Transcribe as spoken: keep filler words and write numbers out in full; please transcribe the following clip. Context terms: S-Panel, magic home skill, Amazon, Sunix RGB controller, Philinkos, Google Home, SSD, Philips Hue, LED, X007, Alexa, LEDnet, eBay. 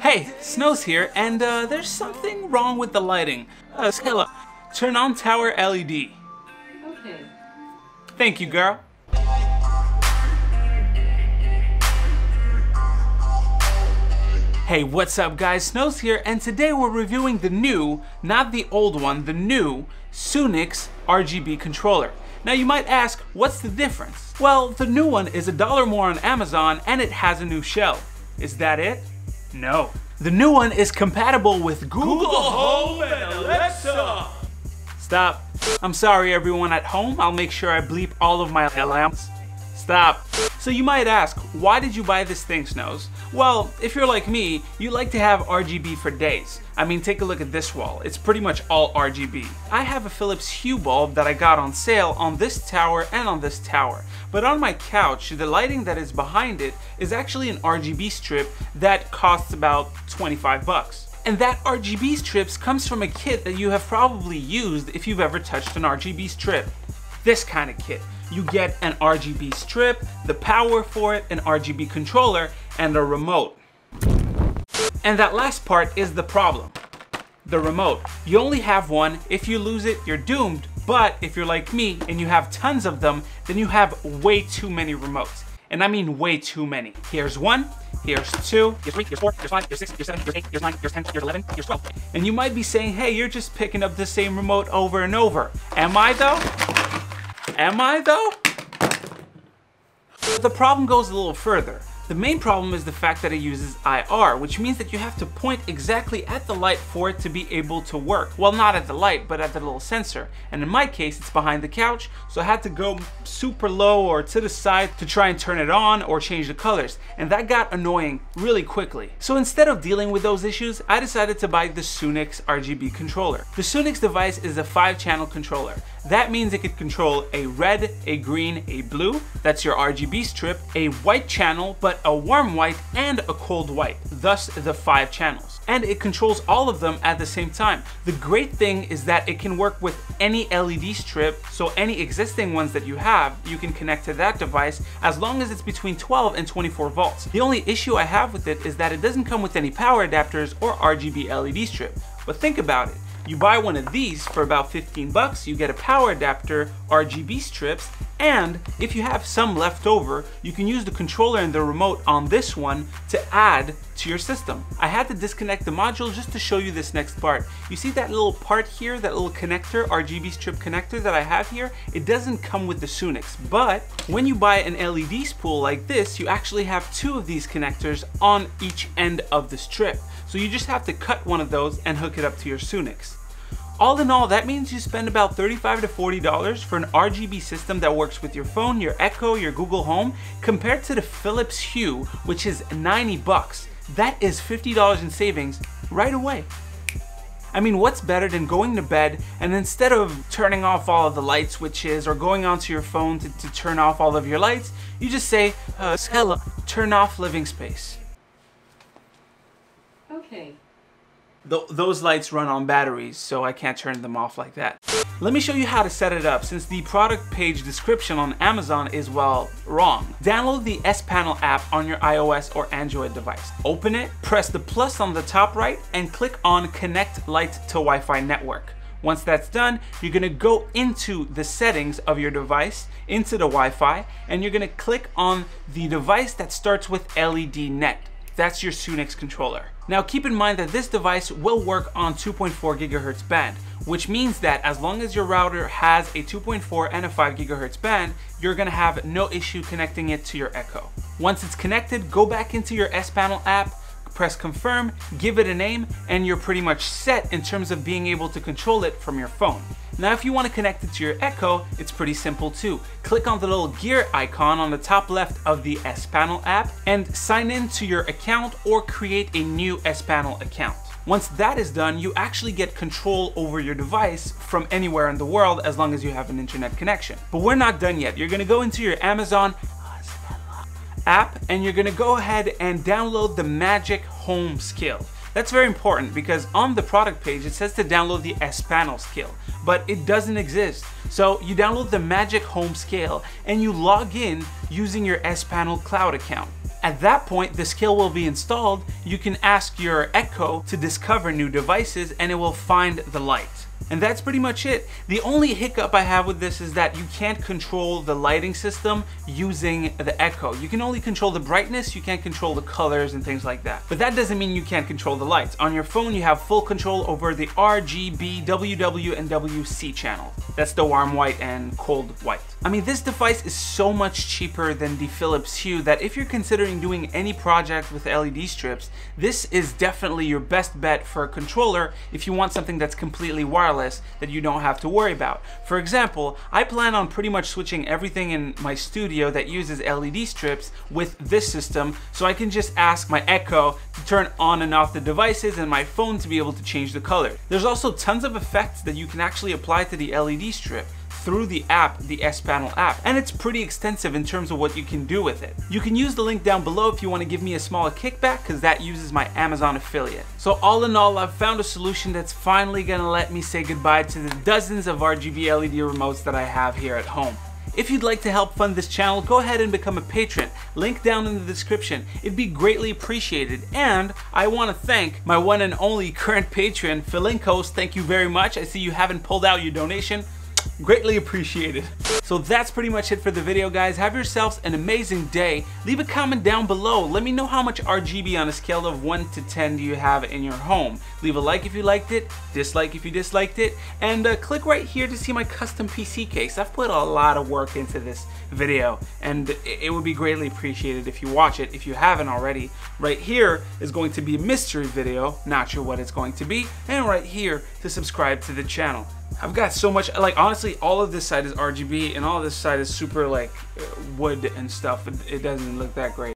Hey, Snow's here, and uh, there's something wrong with the lighting. Uh, Skyla, turn on tower L E D. Okay. Thank you, girl. Hey, what's up guys, Snow's here, and today we're reviewing the new, not the old one, the new Sunix R G B controller. Now you might ask, what's the difference? Well, the new one is a dollar more on Amazon and it has a new shell. Is that it? No. The new one is compatible with Google, Google Home and Alexa. Stop. I'm sorry everyone at home, I'll make sure I bleep all of my alarms. Stop. So you might ask, why did you buy this thing, Snows? Well, if you're like me, you like to have R G B for days. I mean, take a look at this wall. It's pretty much all R G B. I have a Philips Hue bulb that I got on sale on this tower and on this tower. But on my couch, the lighting that is behind it is actually an R G B strip that costs about twenty-five bucks. And that R G B strips comes from a kit that you have probably used if you've ever touched an R G B strip. This kind of kit. You get an R G B strip, the power for it, an R G B controller, and a remote. And that last part is the problem. The remote. You only have one. If you lose it, you're doomed. But if you're like me and you have tons of them, then you have way too many remotes. And I mean way too many. Here's one, here's two, here's three, here's four, here's five, here's six, here's seven, here's eight, here's nine, here's ten, here's eleven, here's twelve. And you might be saying, hey, you're just picking up the same remote over and over. Am I though? Am I though? The problem goes a little further. The main problem is the fact that it uses I R, which means that you have to point exactly at the light for it to be able to work. Well, not at the light, but at the little sensor. And in my case, it's behind the couch, so I had to go super low or to the side to try and turn it on or change the colors. And that got annoying really quickly. So instead of dealing with those issues, I decided to buy the Sunix R G B controller. The Sunix device is a five channel controller. That means it could control a red, a green, a blue, that's your R G B strip, a white channel, but a warm white and a cold white, thus the five channels. And it controls all of them at the same time. The great thing is that it can work with any L E D strip, so any existing ones that you have, you can connect to that device as long as it's between twelve and twenty-four volts. The only issue I have with it is that it doesn't come with any power adapters or R G B L E D strip, but think about it. You buy one of these for about fifteen bucks, you get a power adapter, R G B strips, and if you have some left over, you can use the controller and the remote on this one to add to your system. I had to disconnect the module just to show you this next part. You see that little part here, that little connector, R G B strip connector that I have here? It doesn't come with the Sunix, but when you buy an L E D spool like this, you actually have two of these connectors on each end of the strip. So you just have to cut one of those and hook it up to your Sunix. All in all, that means you spend about thirty-five to forty dollars for an R G B system that works with your phone, your Echo, your Google Home, compared to the Philips Hue, which is ninety bucks. That is fifty dollars in savings right away. I mean, what's better than going to bed and instead of turning off all of the light switches or going onto your phone to, to turn off all of your lights, you just say, uh, Stella, turn off living space. Okay. Th those lights run on batteries, so I can't turn them off like that. Let me show you how to set it up, since the product page description on Amazon is, well, wrong. Download the S-Panel app on your iOS or Android device. Open it, press the plus on the top right, and click on Connect Light to Wi-Fi Network. Once that's done, you're gonna go into the settings of your device, into the Wi-Fi, and you're gonna click on the device that starts with LEDnet. That's your Sunix controller. Now keep in mind that this device will work on two point four gigahertz band, which means that as long as your router has a two point four and a five gigahertz band, you're gonna have no issue connecting it to your Echo. Once it's connected, go back into your S-Panel app, press confirm, give it a name, and you're pretty much set in terms of being able to control it from your phone. Now if you want to connect it to your Echo, it's pretty simple too. Click on the little gear icon on the top left of the S-Panel app and sign in to your account or create a new S-Panel account. Once that is done, you actually get control over your device from anywhere in the world as long as you have an internet connection. But we're not done yet. You're going to go into your Amazon app and you're going to go ahead and download the Magic Home Skill. That's very important because on the product page it says to download the S-Panel skill, but it doesn't exist. So you download the Magic Home Skill and you log in using your S-Panel cloud account. At that point, the skill will be installed. You can ask your Echo to discover new devices and it will find the light. And that's pretty much it. The only hiccup I have with this is that you can't control the lighting system using the Echo. You can only control the brightness, you can't control the colors and things like that. But that doesn't mean you can't control the lights. On your phone, you have full control over the R G B, W W, and W C channels. That's the warm white and cold white. I mean, this device is so much cheaper than the Philips Hue that if you're considering doing any project with L E D strips, this is definitely your best bet for a controller if you want something that's completely wireless, that you don't have to worry about. For example, I plan on pretty much switching everything in my studio that uses L E D strips with this system, so I can just ask my Echo to turn on and off the devices and my phone to be able to change the color. There's also tons of effects that you can actually apply to the L E D strip through the app, the S-Panel app, and it's pretty extensive in terms of what you can do with it. You can use the link down below if you want to give me a small kickback, because that uses my Amazon affiliate. So all in all, I've found a solution that's finally gonna let me say goodbye to the dozens of R G B L E D remotes that I have here at home. If you'd like to help fund this channel, go ahead and become a patron. Link down in the description. It'd be greatly appreciated. And I want to thank my one and only current patron, Philinkos. Thank you very much. I see you haven't pulled out your donation. Greatly appreciated. So that's pretty much it for the video, guys. Have yourselves an amazing day. Leave a comment down below. Let me know how much R G B on a scale of one to ten do you have in your home. Leave a like if you liked it, dislike if you disliked it, and uh, click right here to see my custom P C case. I've put a lot of work into this video, and it would be greatly appreciated if you watch it if you haven't already. Right here is going to be a mystery video, not sure what it's going to be, and right here to subscribe to the channel. I've got so much, like honestly, all of this side is R G B and all of this side is super like wood and stuff. It doesn't look that great.